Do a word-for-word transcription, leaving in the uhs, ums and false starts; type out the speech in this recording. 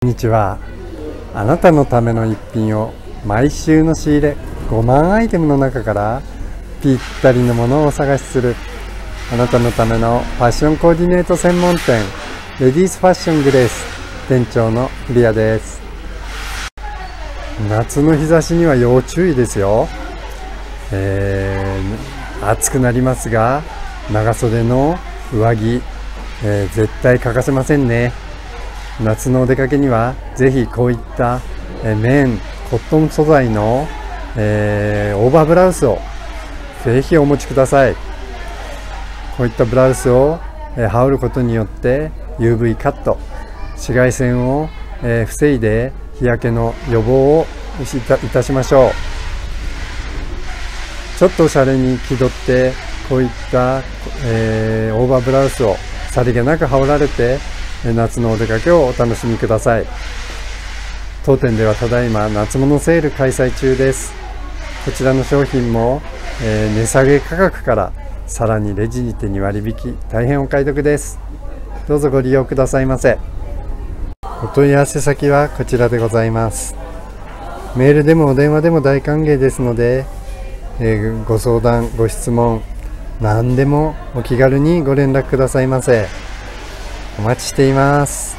こんにちは。あなたのための一品を毎週の仕入れごまんアイテムの中からぴったりのものをお探しする、あなたのためのファッションコーディネート専門店、レディースファッショングレース店長のクリアです。夏の日差しには要注意ですよ。えー、暑くなりますが、長袖の上着、えー、絶対欠かせませんね。夏のお出かけにはぜひこういった綿コットン素材の、えー、オーバーブラウスをぜひお持ちください。こういったブラウスを、えー、羽織ることによって ユーブイ カット、紫外線を、えー、防いで日焼けの予防をいた、いたしましょう。ちょっとおしゃれに気取ってこういった、えー、オーバーブラウスをさりげなく羽織られて夏のお出かけをお楽しみください。当店ではただいま夏物セール開催中です。こちらの商品も、えー、値下げ価格からさらにレジにてにわりびき、大変お買い得です。どうぞご利用くださいませ。お問い合わせ先はこちらでございます。メールでもお電話でも大歓迎ですので、えー、ご相談ご質問何でもお気軽にご連絡くださいませ。お待ちしています。